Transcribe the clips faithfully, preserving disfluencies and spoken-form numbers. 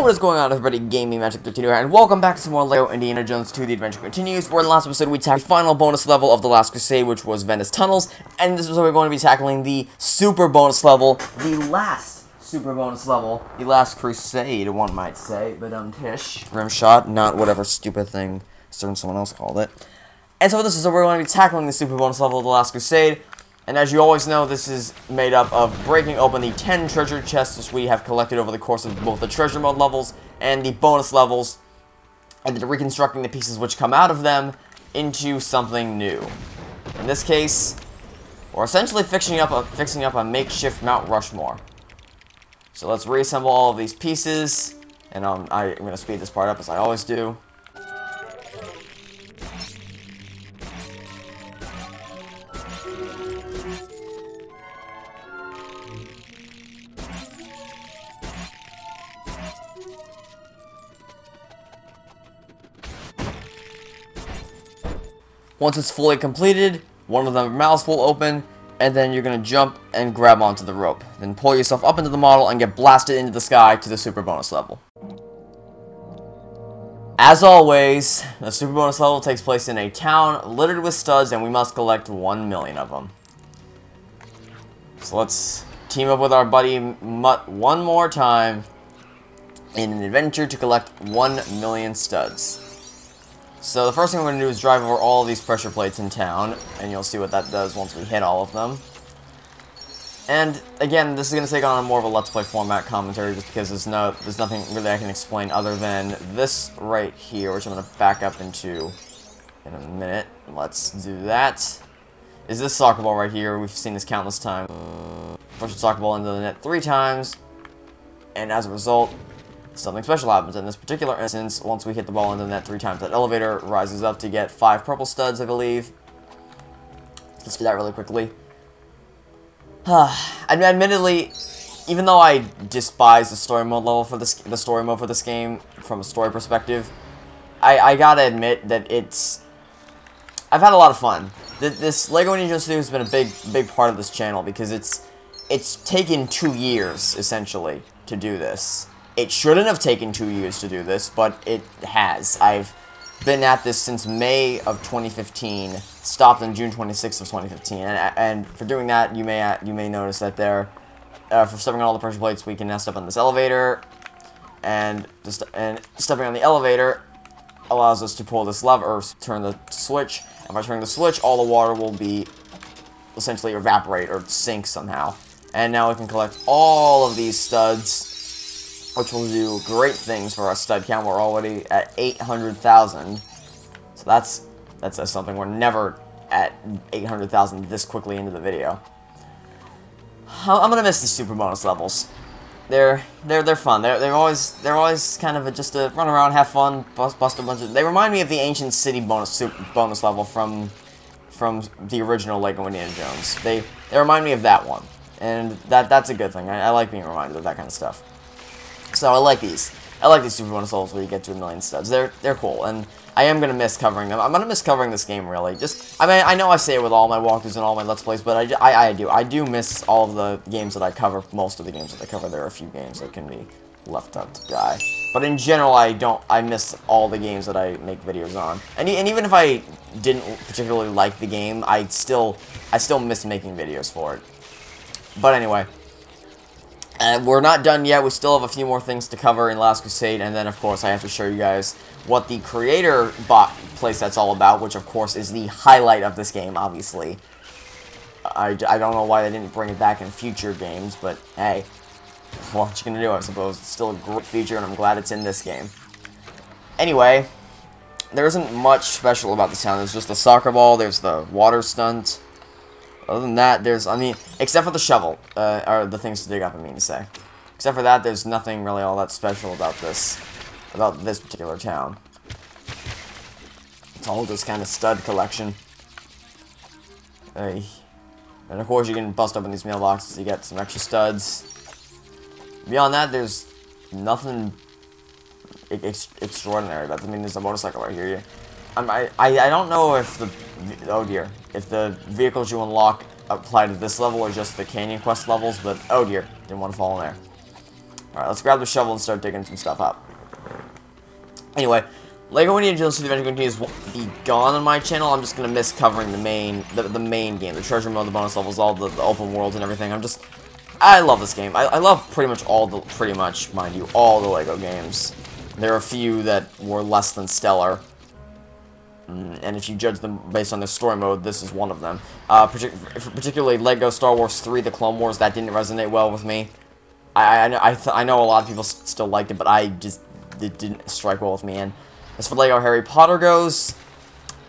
Yo, what is going on, everybody? Gaming Magic thirteen here, and welcome back to some more Lego Indiana Jones two The Adventure Continues, where in the last episode we tackled the final bonus level of The Last Crusade, which was Venice Tunnels, and this is where we're going to be tackling the super bonus level, the last super bonus level, the Last Crusade, one might say, but um, tish. Rimshot, not whatever stupid thing certain someone else called it. And so this is where we're going to be tackling the super bonus level of The Last Crusade, and as you always know, this is made up of breaking open the ten treasure chests which we have collected over the course of both the treasure mode levels and the bonus levels, and then reconstructing the pieces which come out of them into something new. In this case, we're essentially fixing up a, fixing up a makeshift Mount Rushmore. So let's reassemble all of these pieces, and um, I, I'm going to speed this part up as I always do. Once it's fully completed, one of the mouths will open, and then you're going to jump and grab onto the rope. Then pull yourself up into the model and get blasted into the sky to the super bonus level. As always, the super bonus level takes place in a town littered with studs, and we must collect one million of them. So let's team up with our buddy Mutt one more time in an adventure to collect one million studs. So the first thing we're going to do is drive over all these pressure plates in town, and you'll see what that does once we hit all of them. And again, this is going to take on more of a Let's Play format commentary, just because there's no, there's nothing really I can explain other than this right here, which I'm going to back up into in a minute. Let's do that. Is this soccer ball right here? We've seen this countless times. Push the soccer ball into the net three times, and as a result, something special happens. In this particular instance, once we hit the ball into the net three times, that elevator rises up to get five purple studs, I believe. Let's do that really quickly. Admittedly, even though I despise the story mode level for this, the story mode for this game from a story perspective, I, I gotta admit that it's I've had a lot of fun. Th this Lego Ninja Jones two has been a big, big part of this channel because it's it's taken two years essentially to do this. It shouldn't have taken two years to do this, but it has. I've been at this since May of twenty fifteen, stopped on June twenty-sixth of twenty fifteen, and, and for doing that, you may you may notice that there, uh, for stepping on all the pressure plates, we can now step on this elevator, and just and stepping on the elevator allows us to pull this lever, or turn the switch, and by turning the switch, all the water will be essentially evaporate or sink somehow. And now we can collect all of these studs, which will do great things for our stud count. We're already at eight hundred thousand, so that's that says something. We're never at eight hundred thousand this quickly into the video. I'm gonna miss these super bonus levels. They're they're they're fun. They're they're always they're always kind of a, just a run around, have fun, bust bust a bunch of. They remind me of the ancient city bonus super bonus level from from the original Lego Indiana Jones. They they remind me of that one, and that that's a good thing. I, I like being reminded of that kind of stuff. So I like these. I like these super bonus levels where you get to a million studs. They're they're cool, and I am gonna miss covering them. I'm gonna miss covering this game really. Just I mean I know I say it with all my walkthroughs and all my Let's Plays, but I, I I do I do miss all of the games that I cover. Most of the games that I cover, there are a few games that can be left out to die. But in general, I don't I miss all the games that I make videos on. And and even if I didn't particularly like the game, I still I still miss making videos for it. But anyway. And we're not done yet, we still have a few more things to cover in Last Crusade, and then of course I have to show you guys what the creator bot playset's all about, which of course is the highlight of this game, obviously. I, I don't know why they didn't bring it back in future games, but hey, what you gonna do, I suppose. It's still a great feature, and I'm glad it's in this game. Anyway, there isn't much special about this town. There's just the soccer ball, there's the water stunt. Other than that, there's, I mean, except for the shovel, uh, or the things to dig up, I mean to say. Except for that, there's nothing really all that special about this, about this particular town. It's all just kind of stud collection. Hey. And of course, you can bust open these mailboxes, you get some extra studs. Beyond that, there's nothing ex extraordinary about it. I mean, there's a motorcycle right here. Um, I, I, I don't know if the, oh dear, if the vehicles you unlock apply to this level or just the Canyon Quest levels, but oh dear, didn't want to fall in there. Alright, let's grab the shovel and start digging some stuff up. Anyway, Lego Indiana Jones two: The Adventure Continues will be gone on my channel. I'm just gonna miss covering the main, the, the main game, the treasure mode, the bonus levels, all the, the open world and everything. I'm just, I love this game. I, I love pretty much all the, pretty much, mind you, all the Lego games. There are a few that were less than stellar, and if you judge them based on their story mode, this is one of them. Uh, partic particularly Lego Star Wars three, The Clone Wars, that didn't resonate well with me. I I, I, th I know a lot of people s still liked it, but I just, it didn't strike well with me. And as for Lego Harry Potter goes,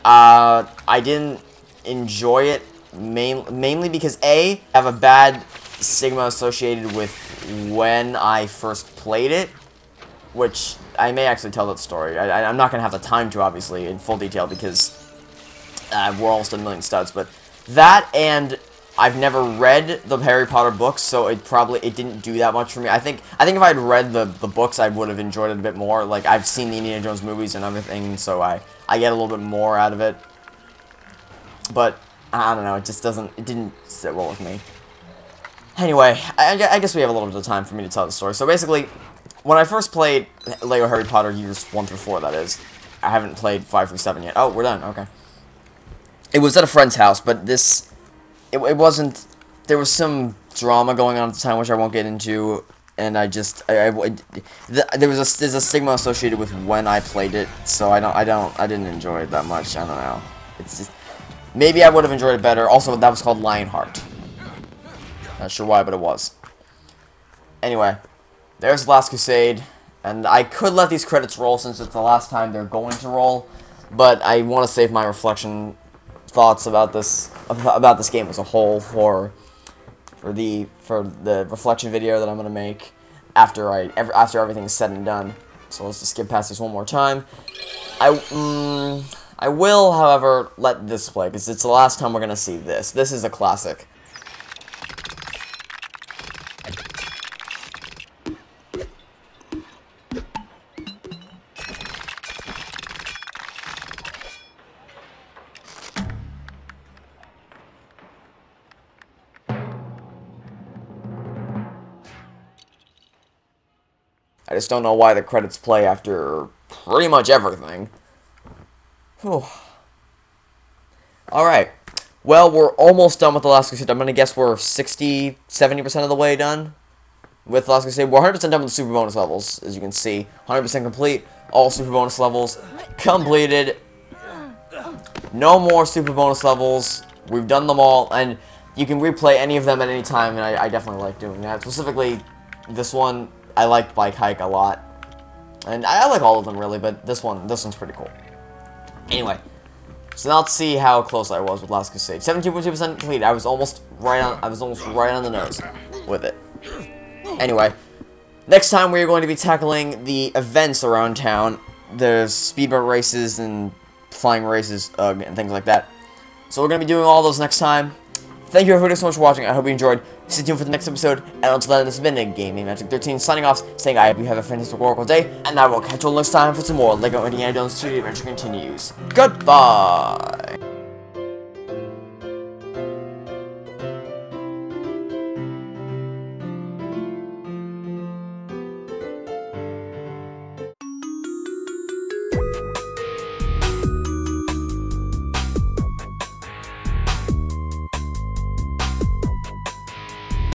uh, I didn't enjoy it main mainly because A, I have a bad stigma associated with when I first played it, which I may actually tell that story. I, I, I'm not going to have the time to, obviously, in full detail because uh, we're almost at a million studs, but that and I've never read the Harry Potter books, so it probably, it didn't do that much for me. I think I think if I had read the, the books, I would have enjoyed it a bit more. Like, I've seen the Indiana Jones movies and everything, so I, I get a little bit more out of it. But, I don't know, it just doesn't, it didn't sit well with me. Anyway, I, I guess we have a little bit of time for me to tell the story. So basically, when I first played Lego Harry Potter years one through four, that is. I haven't played five through seven yet. Oh, we're done, okay. It was at a friend's house, but this, it, it wasn't, there was some drama going on at the time, which I won't get into, and I just, I, I it, the, there was a, there's a stigma associated with when I played it, so I don't, I don't, I didn't enjoy it that much, I don't know. It's just, maybe I would have enjoyed it better. Also, that was called Lionheart. Not sure why, but it was. Anyway. There's The Last Crusade, and I could let these credits roll since it's the last time they're going to roll, but I want to save my reflection thoughts about this about this game as a whole for for the for the reflection video that I'm gonna make after I after everything is said and done. So let's just skip past this one more time. I um, I will, however, let this play because it's the last time we're gonna see this. This is a classic. I just don't know why the credits play after pretty much everything. Whew. Alright. Well, we're almost done with The Last Crusade. I'm going to guess we're sixty, seventy percent of the way done with The Last Crusade. We're one hundred percent done with the super bonus levels, as you can see. one hundred percent complete. All super bonus levels completed. No more super bonus levels. We've done them all, and you can replay any of them at any time, and I, I definitely like doing that. Specifically, this one. I liked Bike Hike a lot, and I like all of them really, but this one, this one's pretty cool. Anyway, so now let's see how close I was with Last Crusade. seventeen point two percent complete. I was almost right on. I was almost right on the nose with it. Anyway, next time we are going to be tackling the events around town, the speedboat races and flying races uh, and things like that. So we're gonna be doing all those next time. Thank you everybody so much for watching. I hope you enjoyed. Stay tuned for the next episode, and until then, this has been a Gaming Magic thirteen signing off, saying I hope you have a fantastic work day, and I will catch you all next time for some more Lego Indiana Jones two: The Adventure Continues. Goodbye!